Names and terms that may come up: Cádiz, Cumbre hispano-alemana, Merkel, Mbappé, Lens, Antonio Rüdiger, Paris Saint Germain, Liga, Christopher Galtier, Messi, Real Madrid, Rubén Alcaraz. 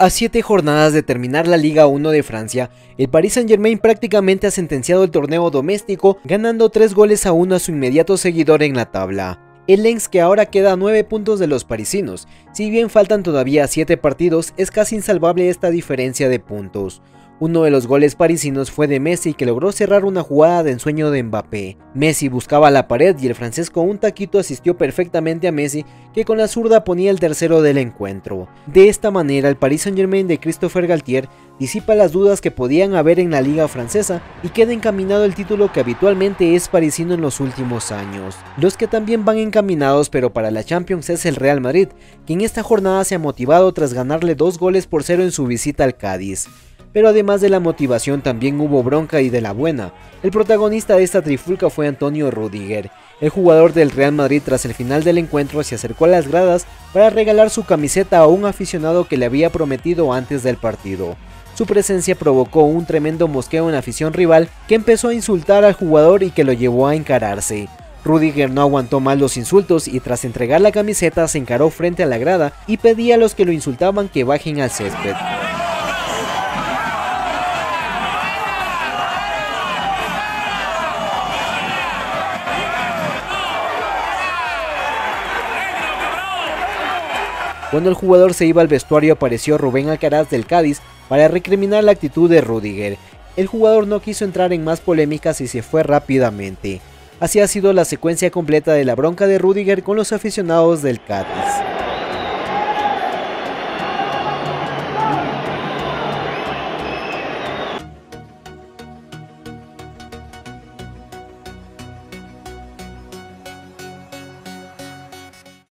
A 7 jornadas de terminar la Liga 1 de Francia, el Paris Saint Germain prácticamente ha sentenciado el torneo doméstico, ganando 3-1 a su inmediato seguidor en la tabla, el Lens, que ahora queda a 9 puntos de los parisinos. Si bien faltan todavía 7 partidos, es casi insalvable esta diferencia de puntos. Uno de los goles parisinos fue de Messi, que logró cerrar una jugada de ensueño de Mbappé. Messi buscaba la pared y el francés con un taquito asistió perfectamente a Messi, que con la zurda ponía el tercero del encuentro. De esta manera, el Paris Saint-Germain de Christopher Galtier disipa las dudas que podían haber en la liga francesa y queda encaminado el título que habitualmente es parisino en los últimos años. Los que también van encaminados pero para la Champions es el Real Madrid, quien esta jornada se ha motivado tras ganarle 2-0 en su visita al Cádiz. Pero además de la motivación también hubo bronca y de la buena. El protagonista de esta trifulca fue Antonio Rüdiger. El jugador del Real Madrid, tras el final del encuentro, se acercó a las gradas para regalar su camiseta a un aficionado que le había prometido antes del partido. Su presencia provocó un tremendo mosqueo en la afición rival, que empezó a insultar al jugador y que lo llevó a encararse. Rüdiger no aguantó más los insultos y tras entregar la camiseta se encaró frente a la grada y pedía a los que lo insultaban que bajen al césped. Cuando el jugador se iba al vestuario apareció Rubén Alcaraz del Cádiz para recriminar la actitud de Rüdiger. El jugador no quiso entrar en más polémicas y se fue rápidamente. Así ha sido la secuencia completa de la bronca de Rüdiger con los aficionados del Cádiz.